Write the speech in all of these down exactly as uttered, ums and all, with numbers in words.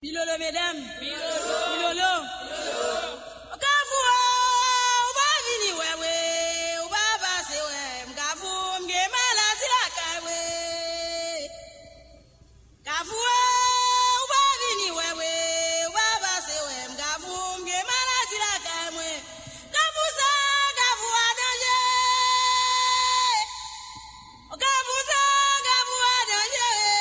Pilolo, mesdames, pilolo, pilolo. M'kafou, ou ba vini we we, ou ba passe we. M'kafou, m'ge maladi la kay we. M'kafou, ou ba vini we we, ou ba passe we. M'kafou, m'ge maladi la kay we. M'kafou sa, m'kafou a danger. M'kafou sa, m'kafou a danger. Yeah.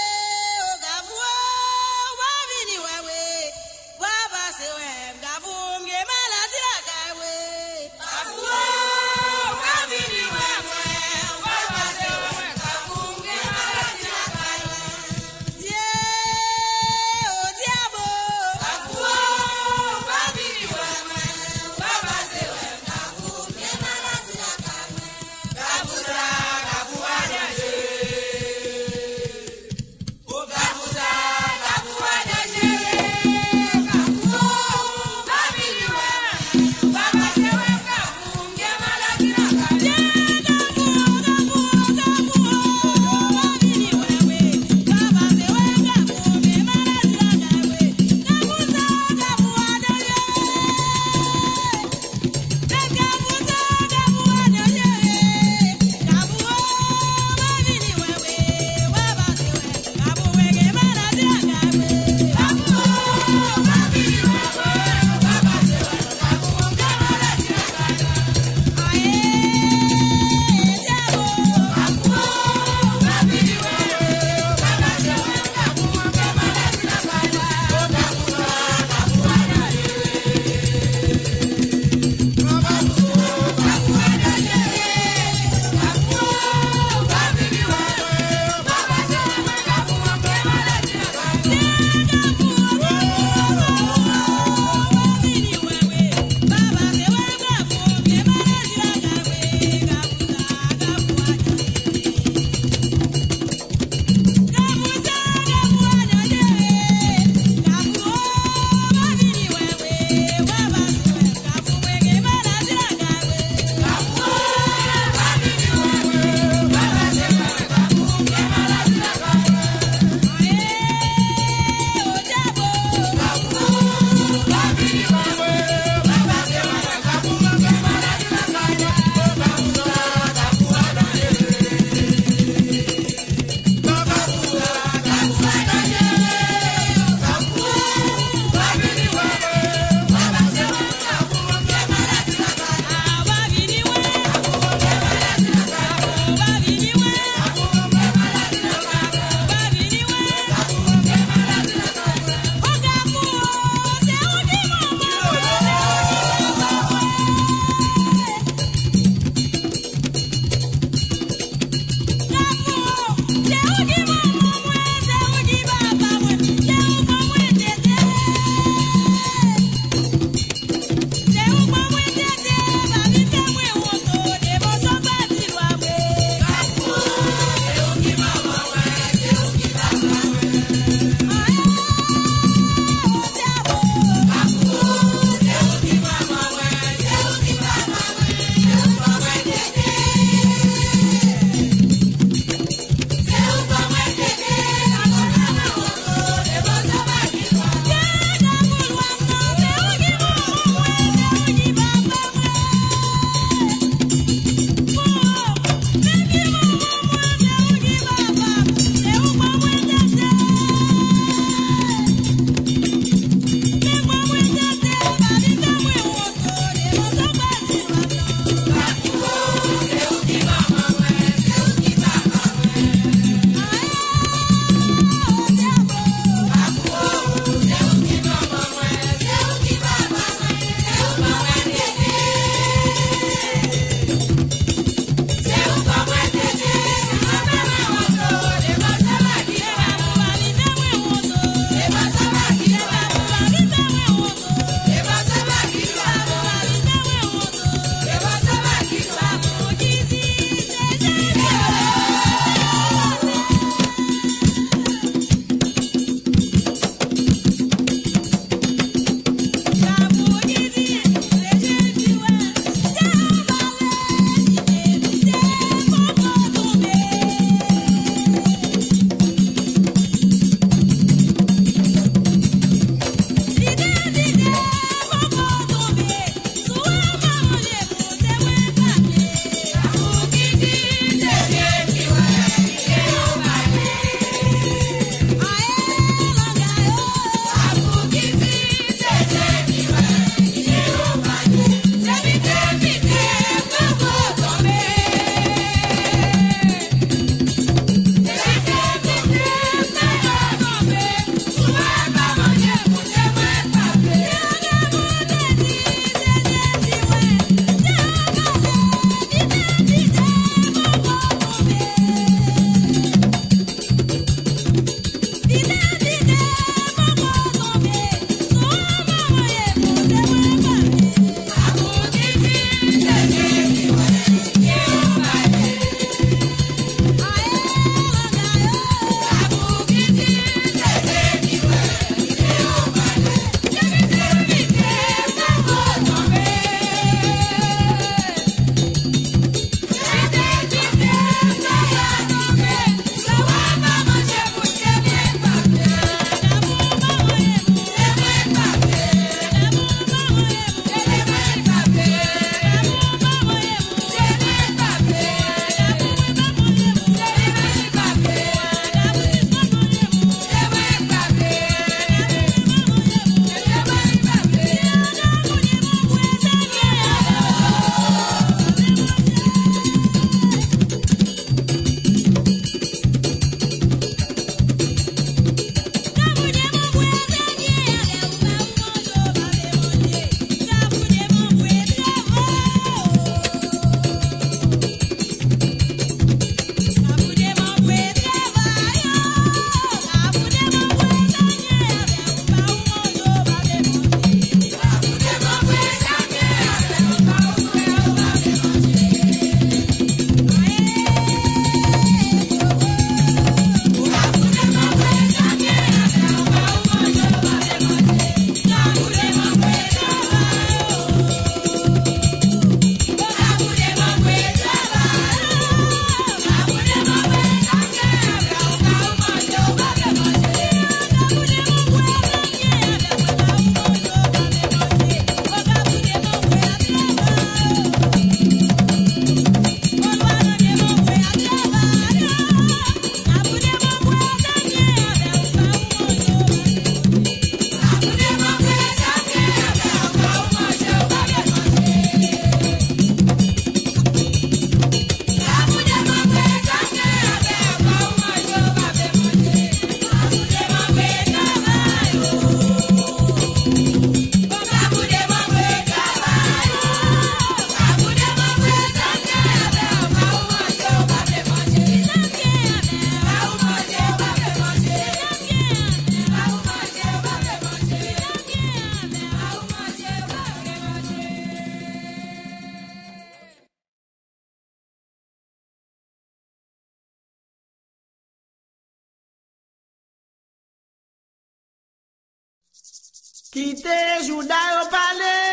Quittez Judas au palais.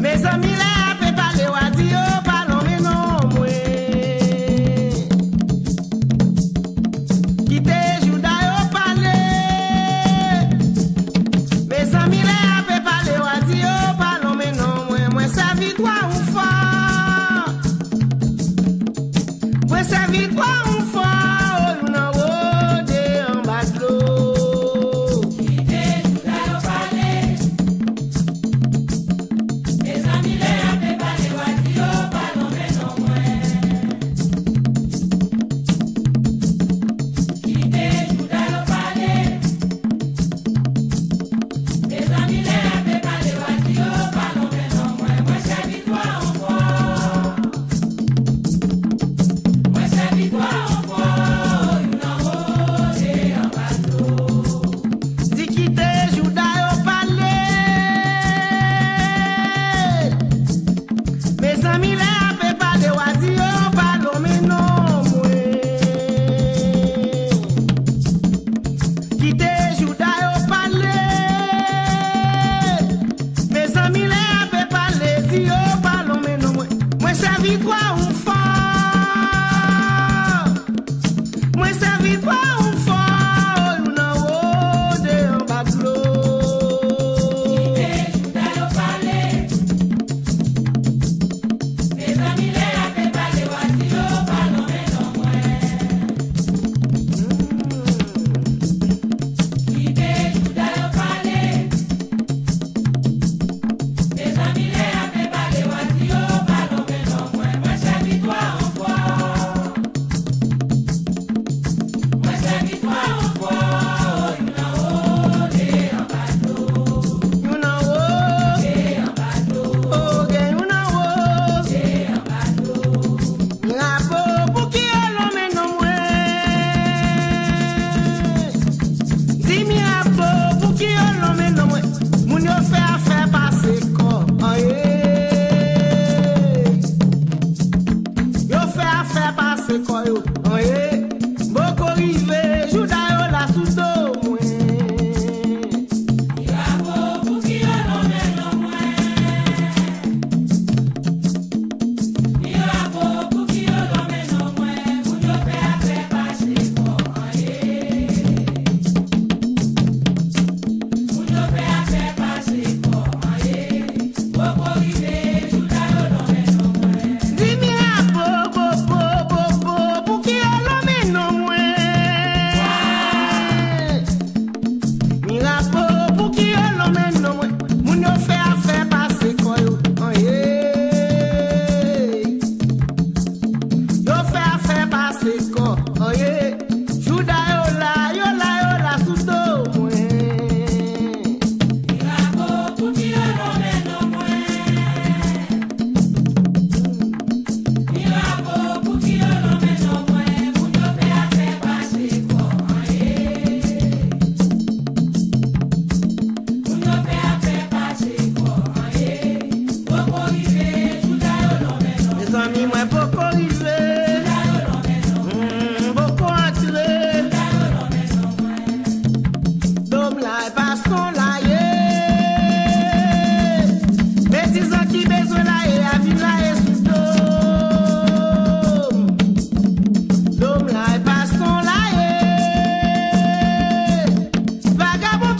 Mes amis là, fait parler à Dieu, pas non mais non moins. Quittez Judas au palais. Mes amis là, fait parler à Dieu, pas non mais non moins. Moi sa vie toi ou fort. Moi sa vie toi ou fort.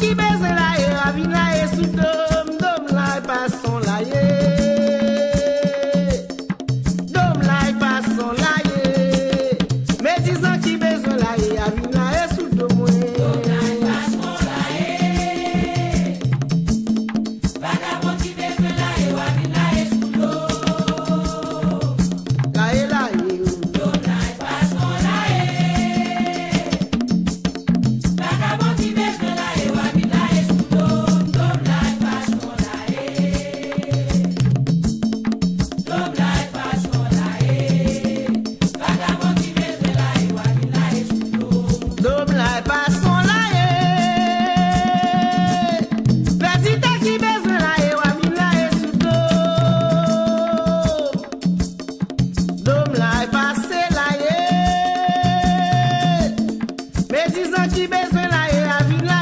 Qui baisse la et la vie la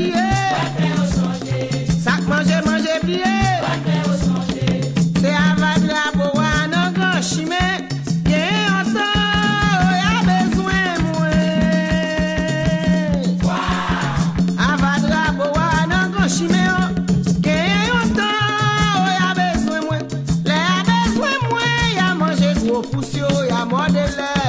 prier. Sac manger, manger, prier. C'est avec la boue à nos grands chimés. Bien ensemble, y'a besoin moins. Avec la boue à nos grands chimés. Bien ensemble, y'a besoin moins. Y'a besoin moins, y'a manger gros poussio, y'a mort de l'air. Yes.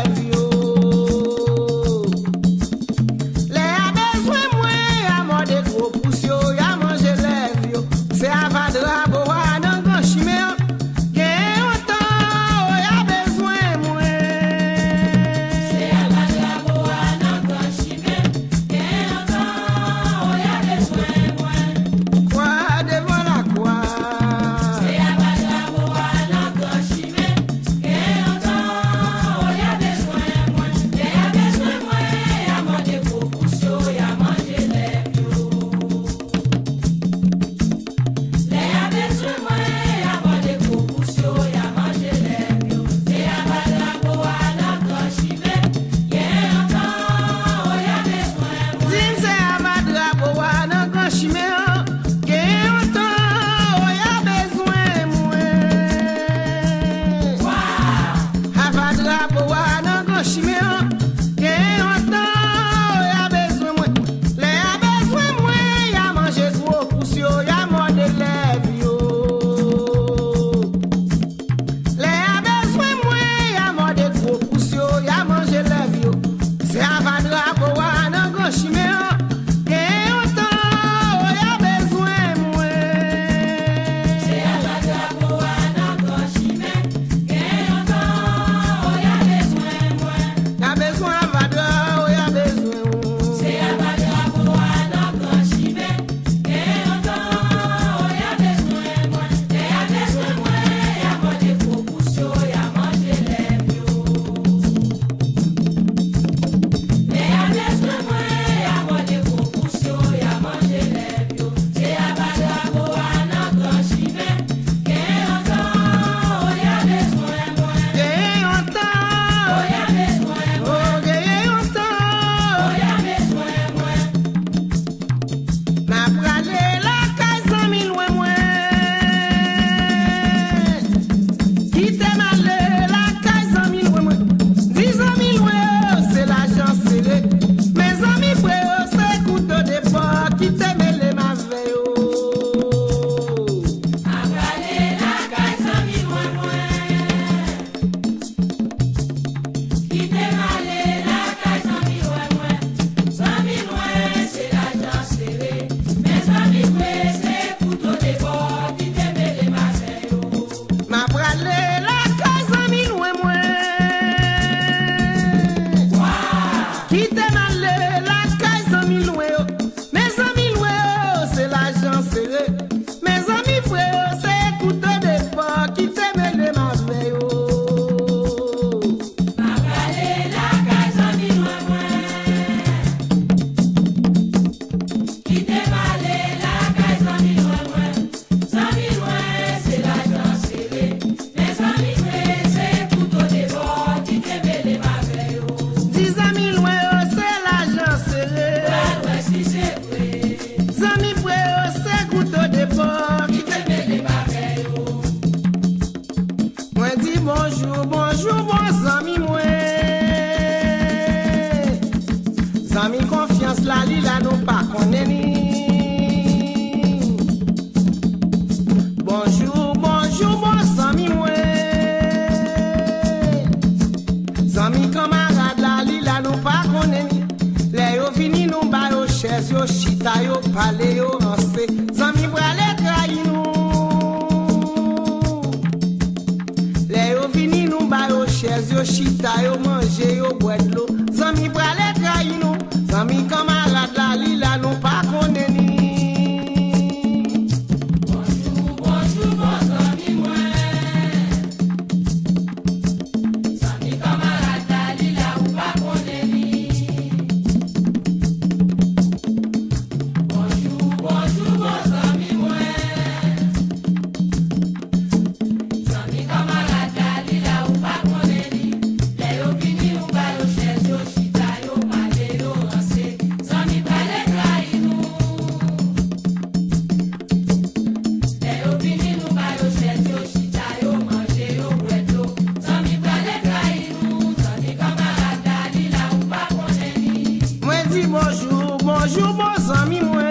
toujours vos amis mouais.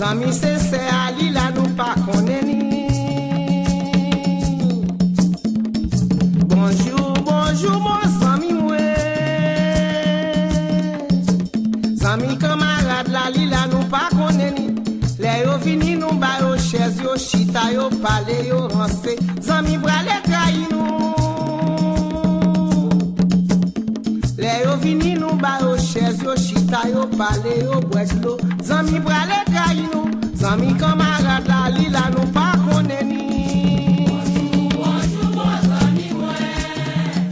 Amis sincères à l'île à nous pas connaître. Bonjour, bonjour vos amis mouais. Amis camarades la l'île à nous pas connaître. Les yo vini nous ba yo chaise yo chita yo palais yo rancé. Amis bralé trahi nous. Vini nous ba yo chaise yo chita yo palais yo breslo zami brale kayi nou zami camarade la lila nou pa konnen ni bonjour bonjour zami mwen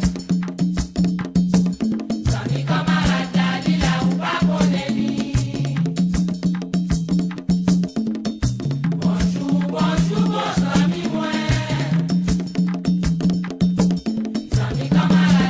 zami camarade la lila ou pa konnen ni bonjour bonjour bonjour zami mwen zami camarade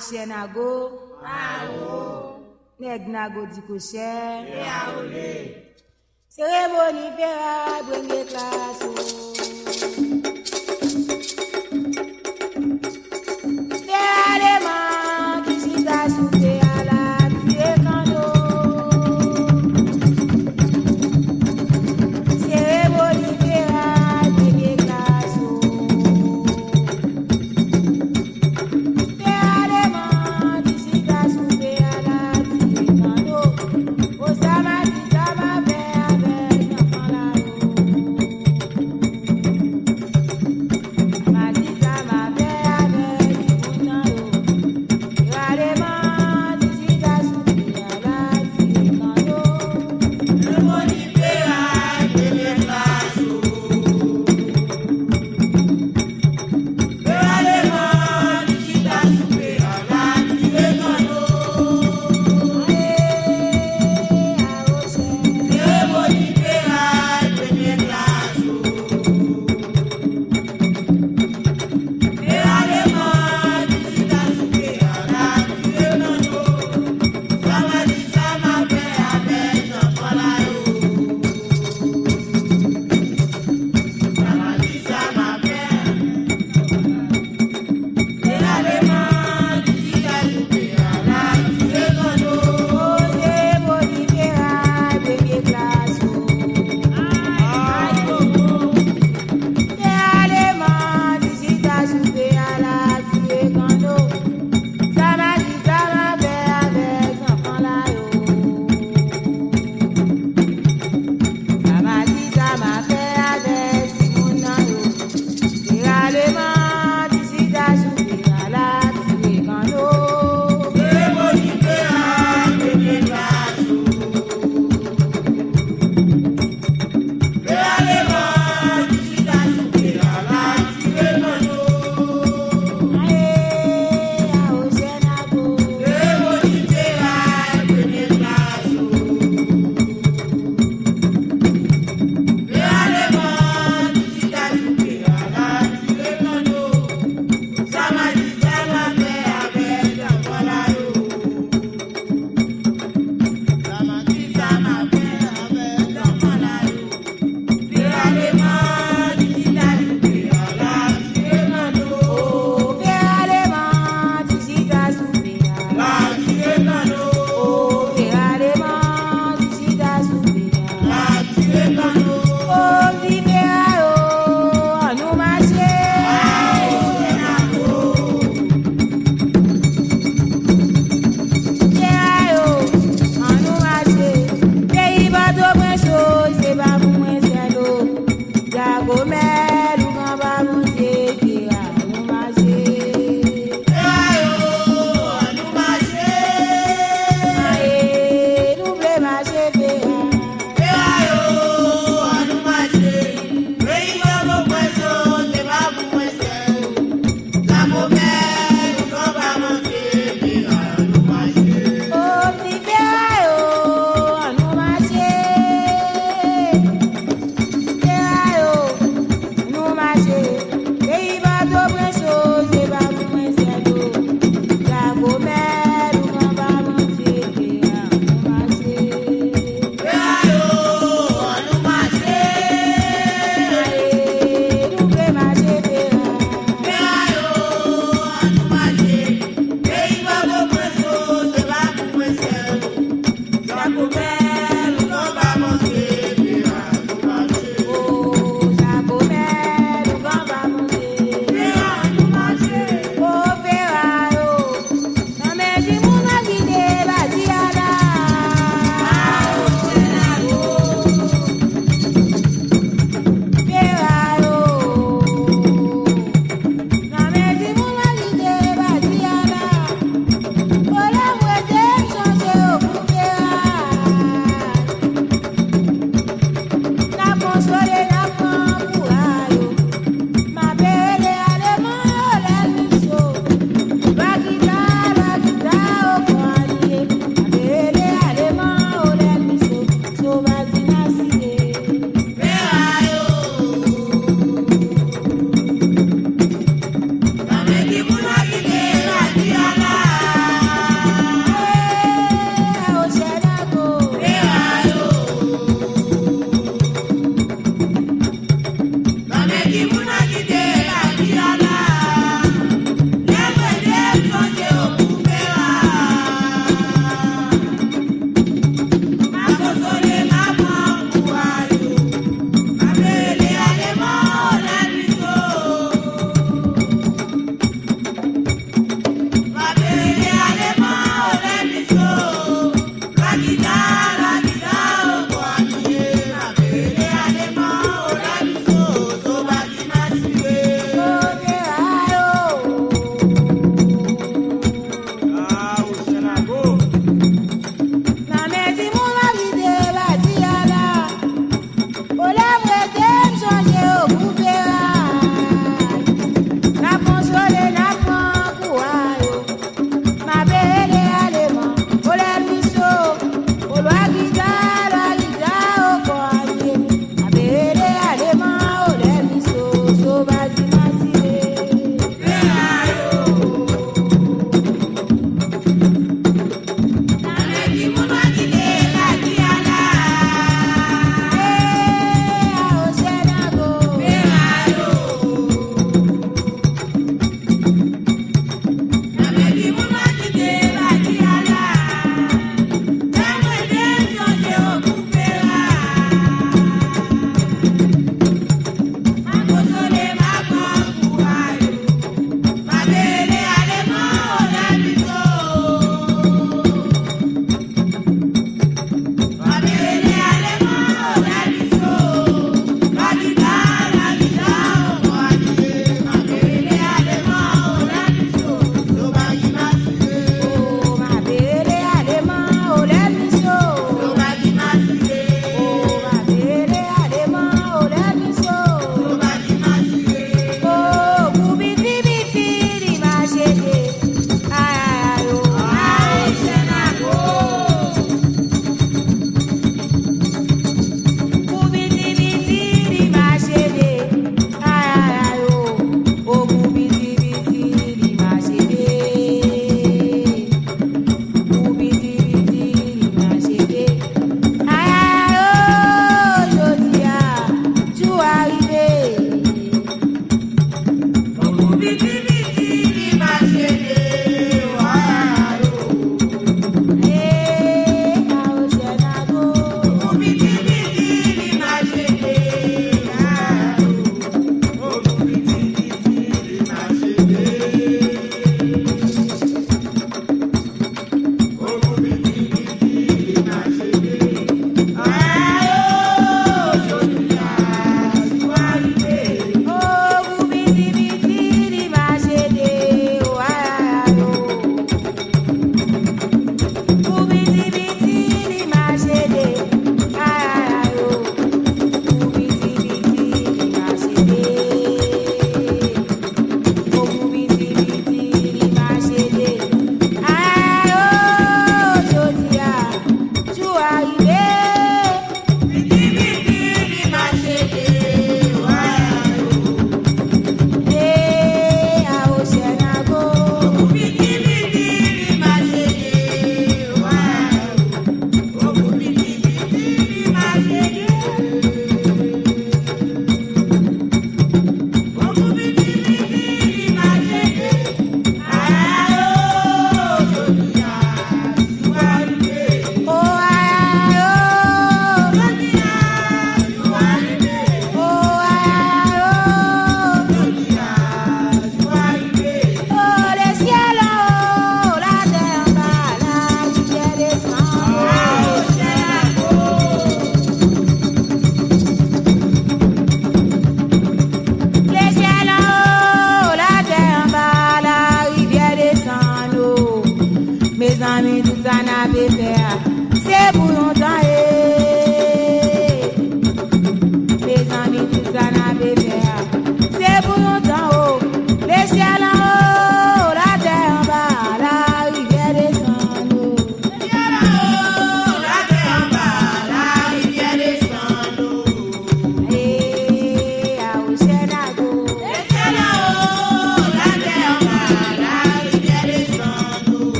Senago, Aho, Negnago di Cocher, Yaolé, Cérémonie Vera, Brengue Classo, Vera, qui s'y t'a soufflé à la Fécando, Cérémonie Vera, Brengue Classo.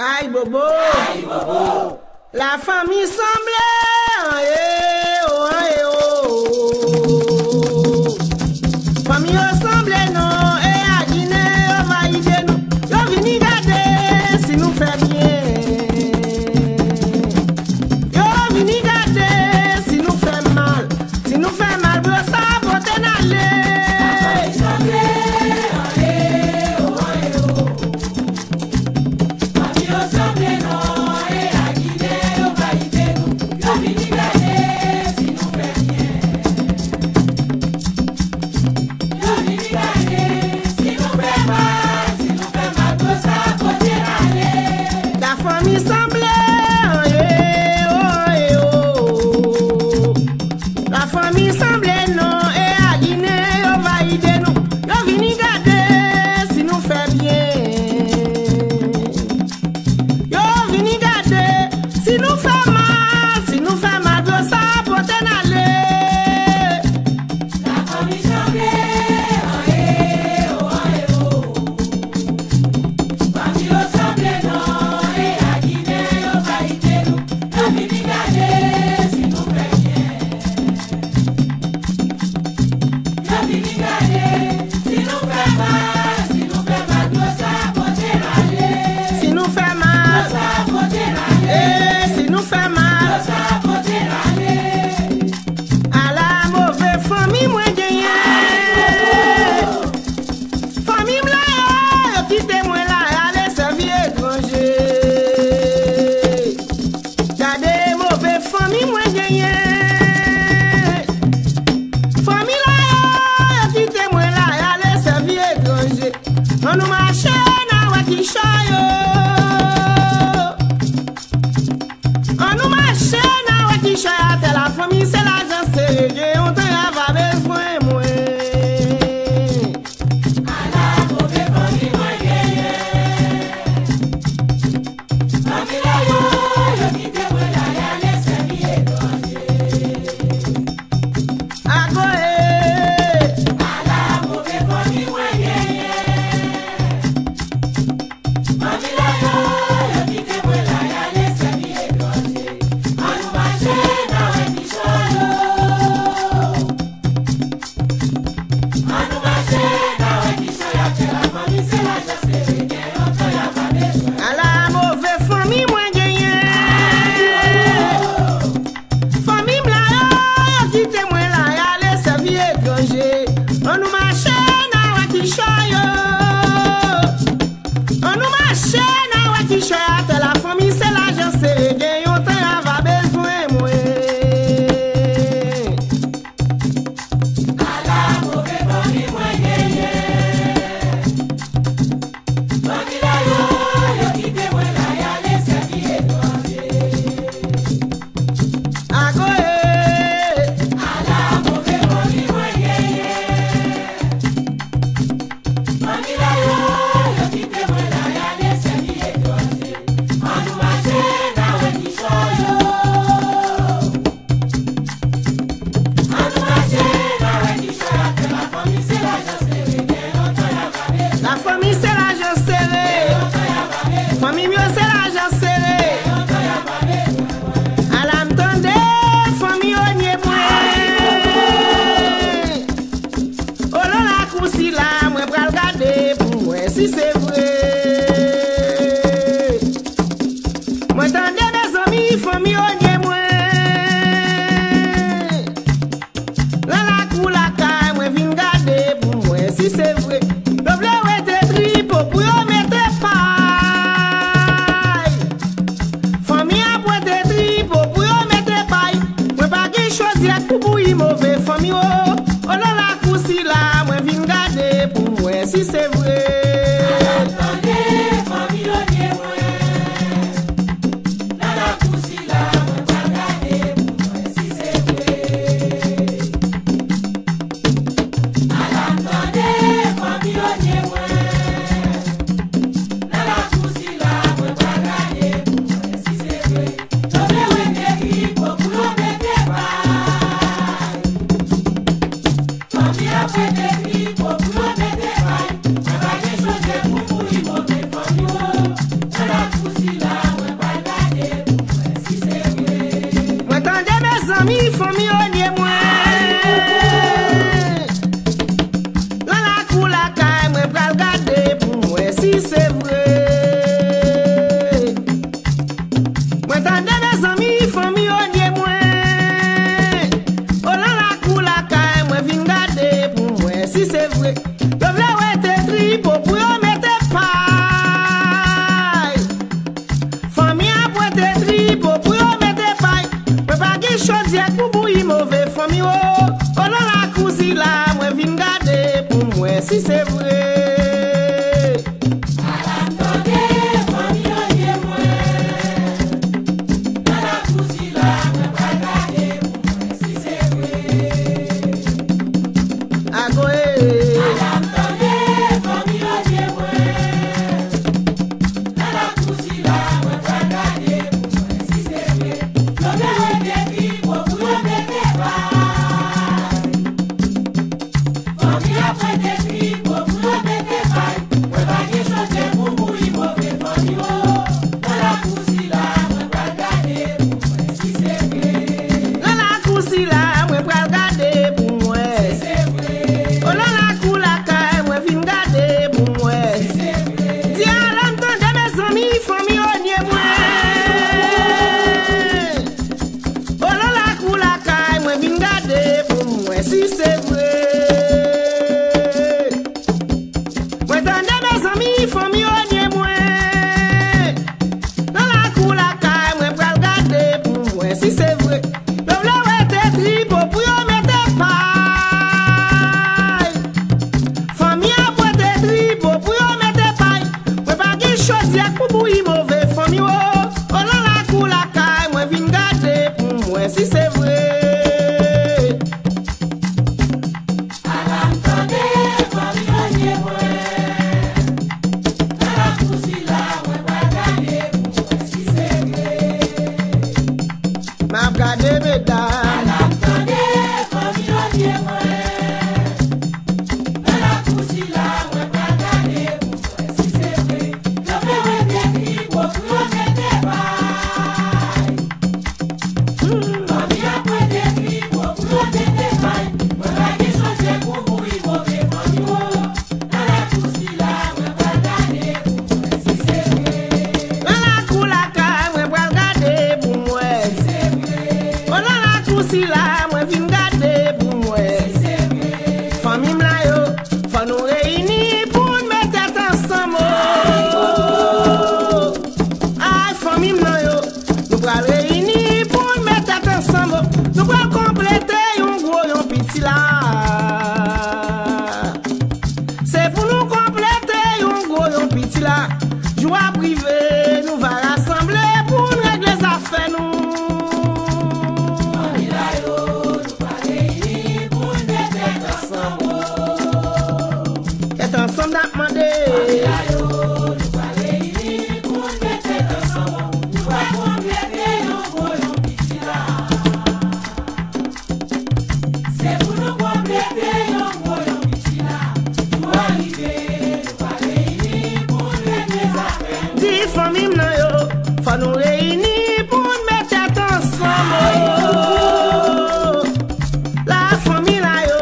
Aïe bobo, aïe bobo, la famille semblait, aïe oh, aïe oh, famille ressemblait non, et à Guinée, on va y dire nous, on vient y garder, si nous fait bien, on vient y garder, si nous fait mal, si nous fait mal, pour ça, pour t'en aller, la famille semblait, aïe oh, aïe We're nous à priver, nous va rassembler pour nous régler les affaires nous. Nous va réunir pour nous être ensemble. Être ensemble à demander. Nous va réunir pour nous être ensemble. Nous va compléter nos voyons ici là. C'est pour nous compléter nos voyons ici là. Nous arriver. Faut nous réunir pour nous mettre ensemble. La famille là yo,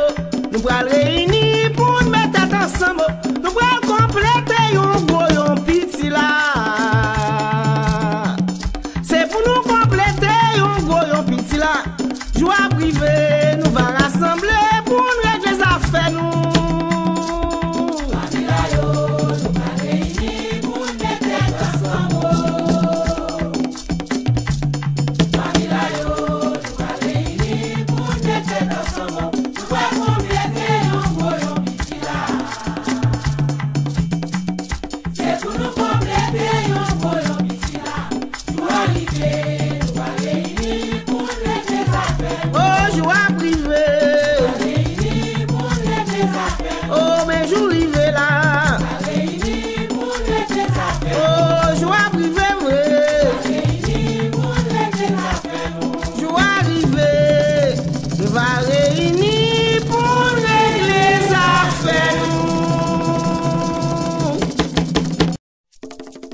nous allons réunir pour nous mettre ensemble. Nous allons compléter un gros yon petit là. C'est pour nous compléter un gros yon petit là. Joie privée, nous va rassembler pour nous régler les affaires nous.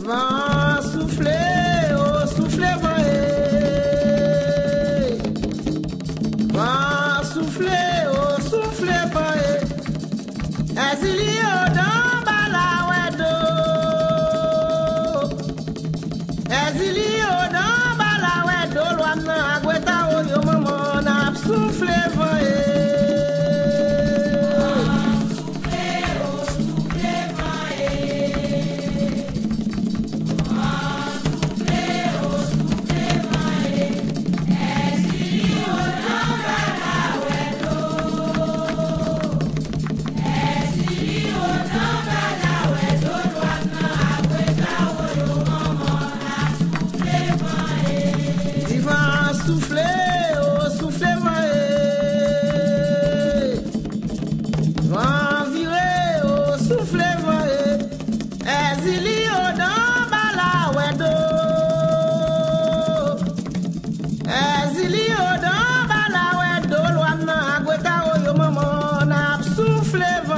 Vent souffler, oh souffler, vent, vent souffler, oh souffler, vent, est-ce qu'il y a dans Balawedo? Est-ce qu'il y a dans Balawedo? L'homme n'a pas été au moment n'a soufflé, vent. Soufflez, oh soufflez, vent, vent viré, oh soufflez, vent, est-ce qu'il y a dans Balawedo? Est-ce qu'il y a dans Balawedo? L'homme n'a pas été au yo maman n'a soufflé, vent.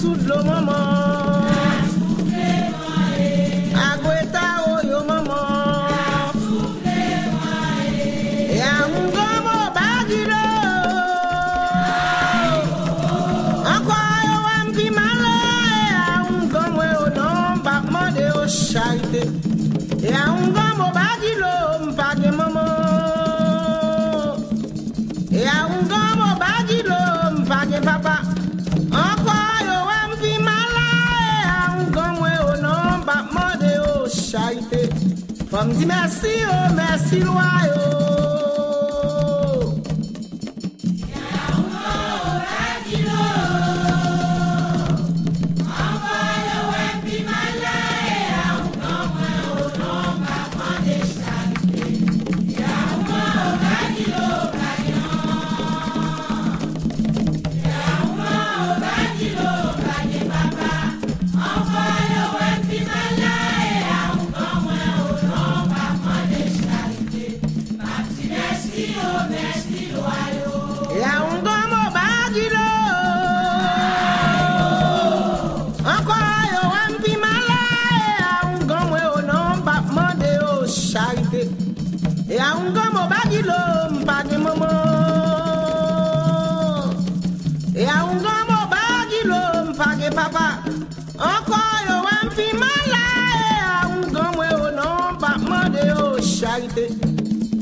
Sous de l'eau, maman. Agoueta, oh yo, maman. Et à un grand baguillo. Encore, on dit malheur. Et à un grand baguillo, on m'a demandé au charité. Et à un grand baguillo, on m'a demandé maman. Et à un grand baguillo, on m'a demandé papa. Femme dit merci, oh merci, loyaux. Et à un grand mot baguillo, pas de maman. Et à un grand mot baguillo, pas de papa. Encore, on vit malade. charité.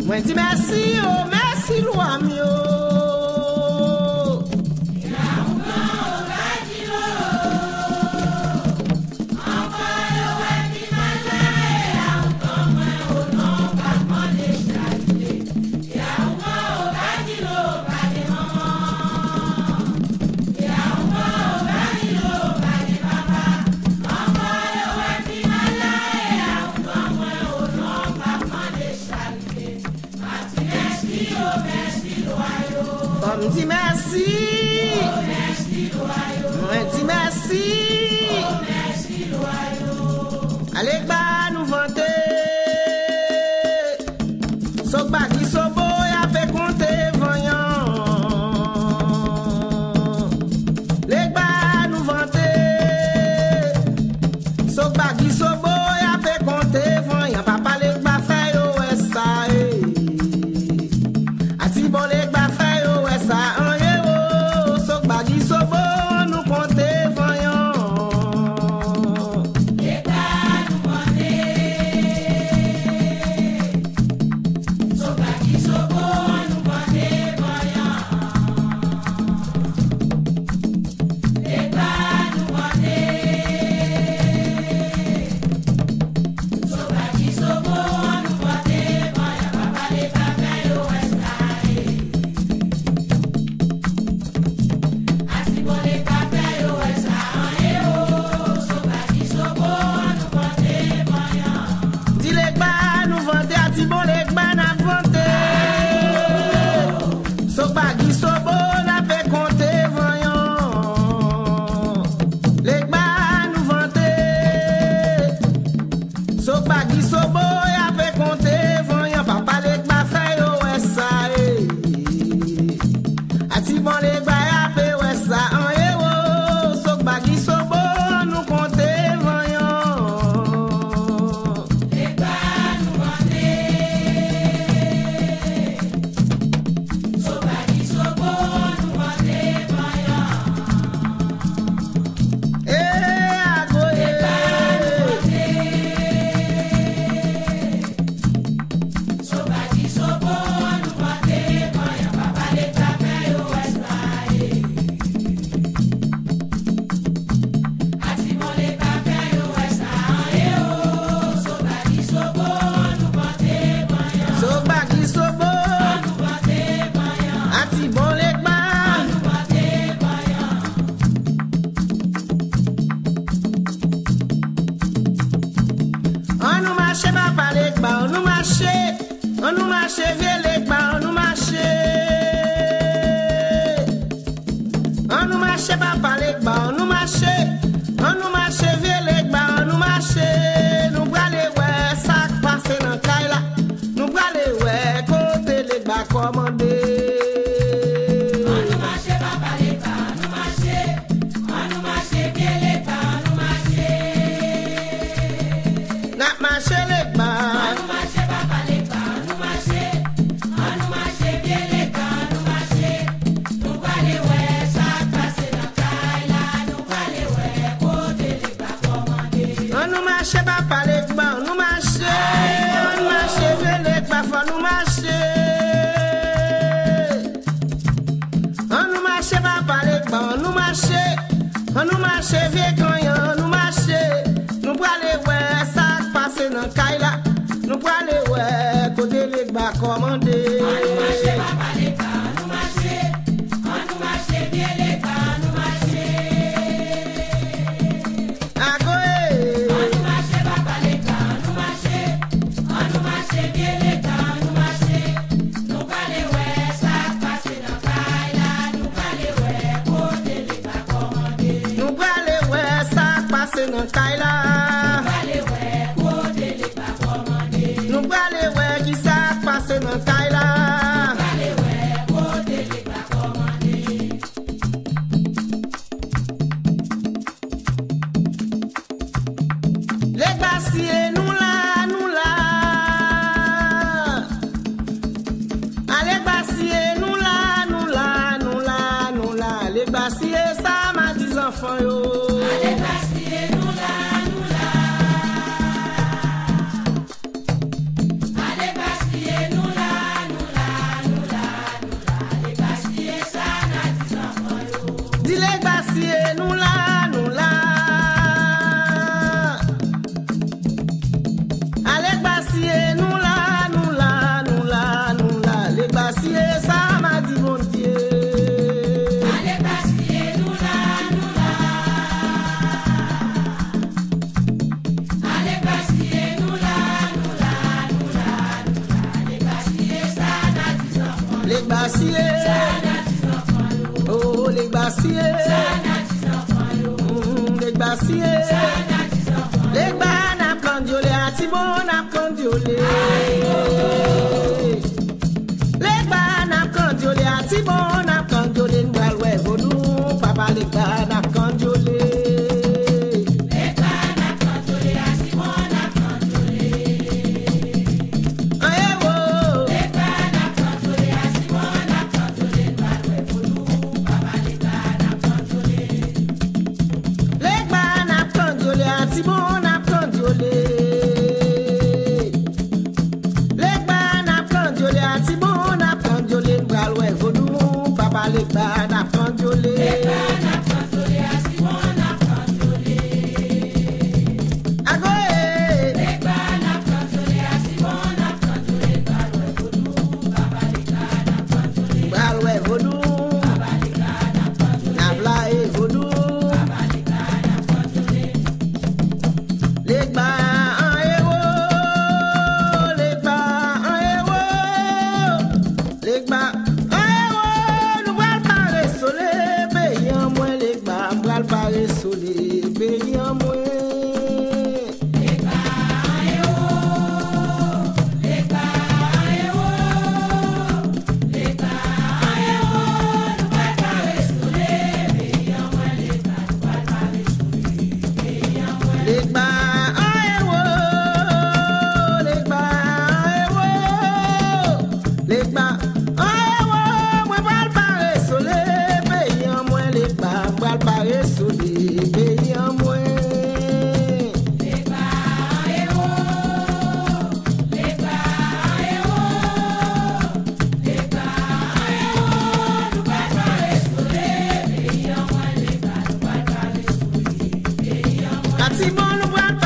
Moi dis merci, oh merci loi mio. On dit merci. On dit merci. Allez, bah, nous vanter. Sok ba ki so bo ya pe konte voyan. Les bah, nous vanter. Sok ba ki so bo ya pe konte voyan. Papa, les bah, fè yo wè sa e. Asi bon les bah. On nous marche, les pas, on nous marche. On nous marche, papa, les pas, on nous marche. On nous marche, les pas, on nous marche. Nous bralons, ouais, ça passe dans le caïla. Nous bralons, ouais, côté les bas commandés. On nous marche, vieux grand, on nous marche. Nous bralé, ouais, ça passe dans le caïla. Nous bralé, ouais, côté les bas commandés. On nous marche, papa, les bas, on nous marche. On nous marche, vieux les bas, on nous marche. Agoé. On nous marche, papa, les bas, on nous marche. On nous marche, vieux les bas, on nous marche. Nous bralé, ouais, ça passe dans le caïla. Nous bralé, ouais, côté les bas commandés. Nous allez ouais, côté les pas commandés. Nous allez ouais, qui ça passe dans le caïla. Nous allez ouais, côté les pas commandés. Les glaciers, nous là, nous là. Ah, les glaciers, nous là, nous là, nous là, nous là. Les glaciers, ça m'a dit enfants, yo. Allez, Simon,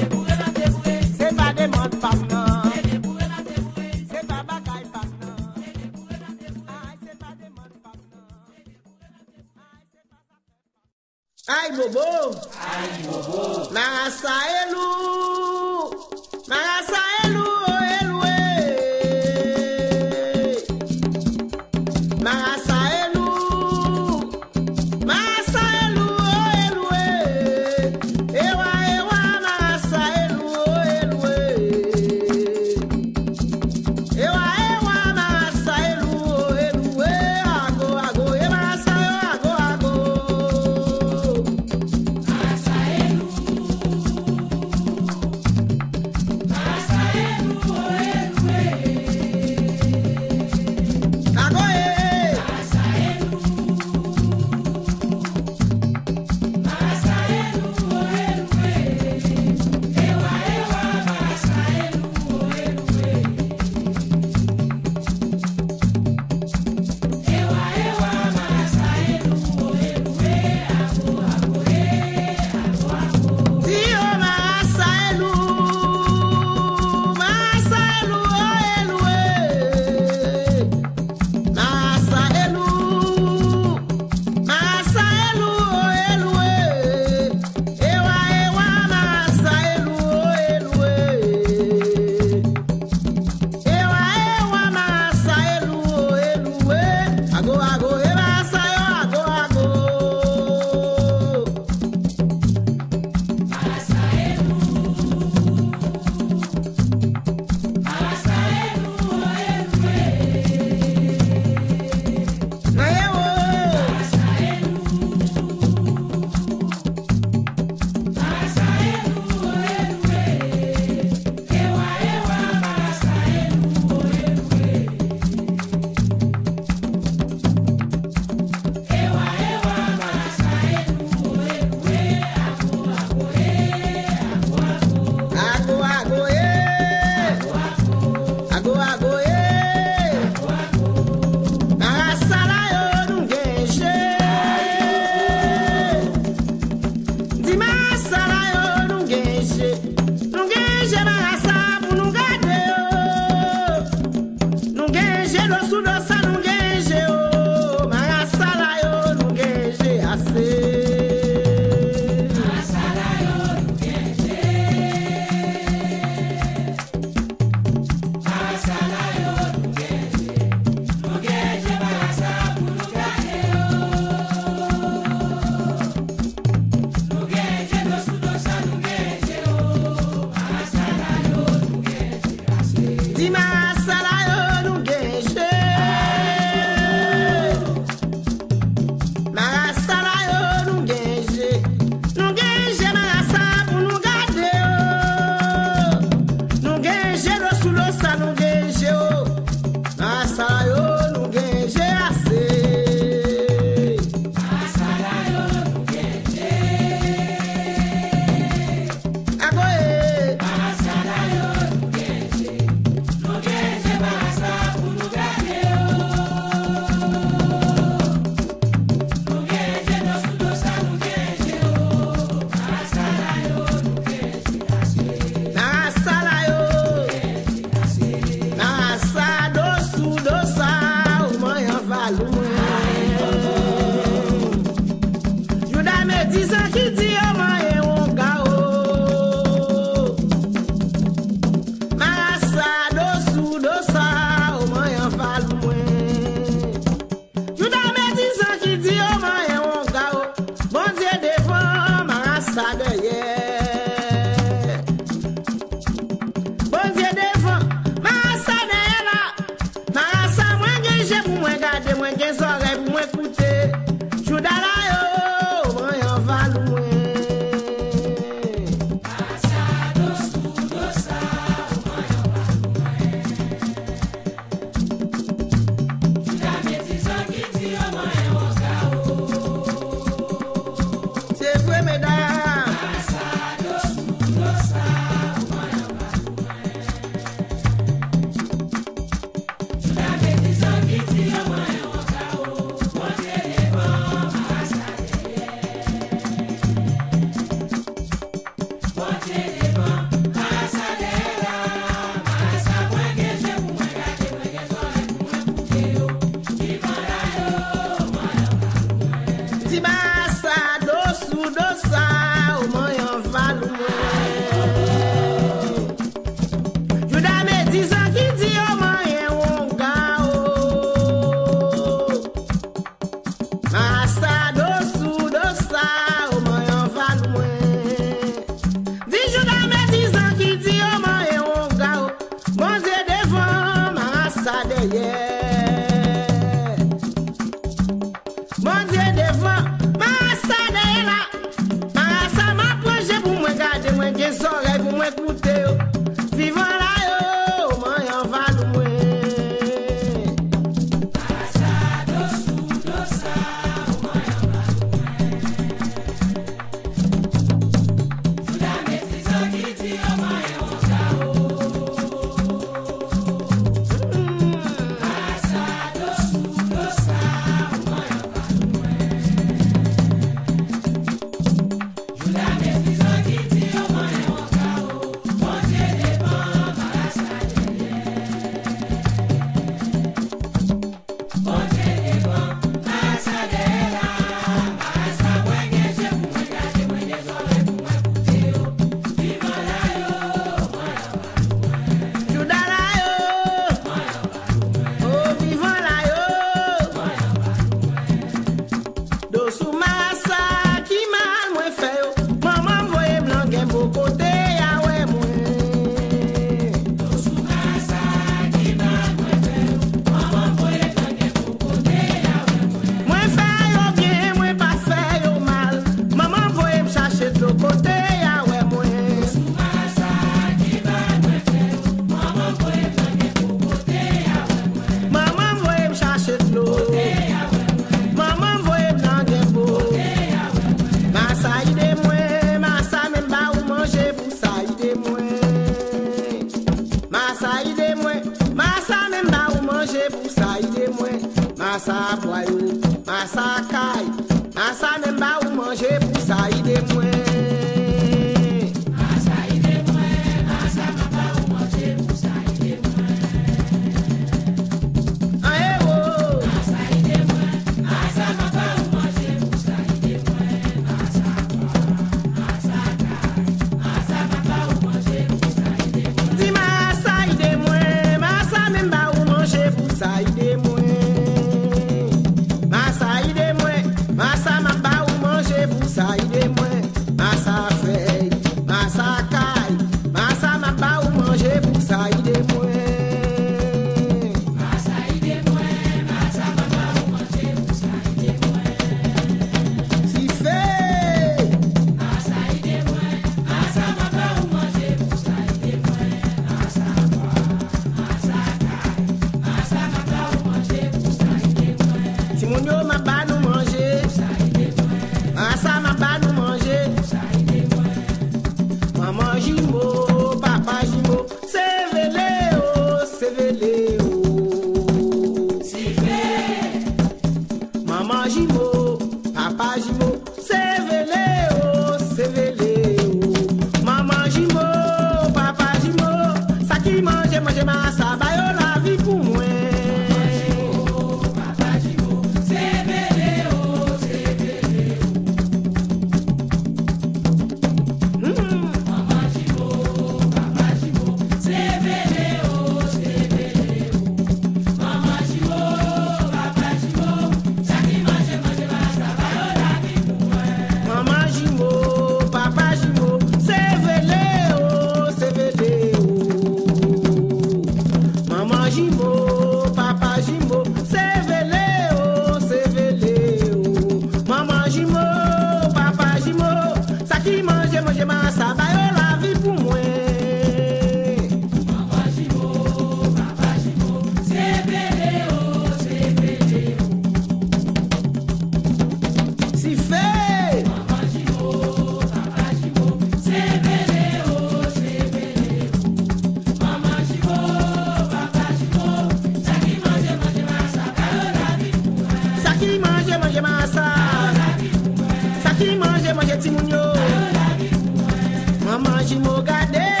Maman, j'y m'en garde.